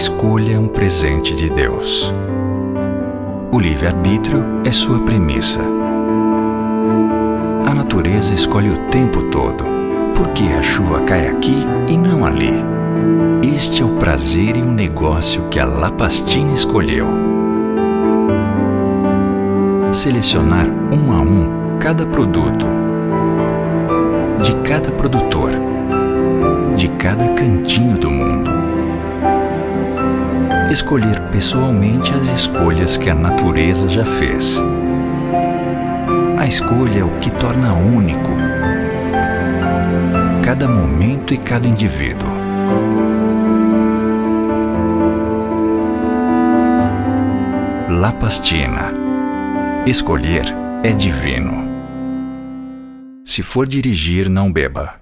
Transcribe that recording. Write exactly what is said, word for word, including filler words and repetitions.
escolha é um presente de Deus. O livre-arbítrio é sua premissa. A natureza escolhe o tempo todo, porque a chuva cai aqui e não ali. Este é o prazer e o negócio que a La Pastina escolheu. Selecionar um a um cada produto, de cada produtor, de cada cantinho do mundo. Escolher pessoalmente as escolhas que a natureza já fez. A escolha é o que torna único cada momento e cada indivíduo. La Pastina. Escolher é divino. Se for dirigir, não beba.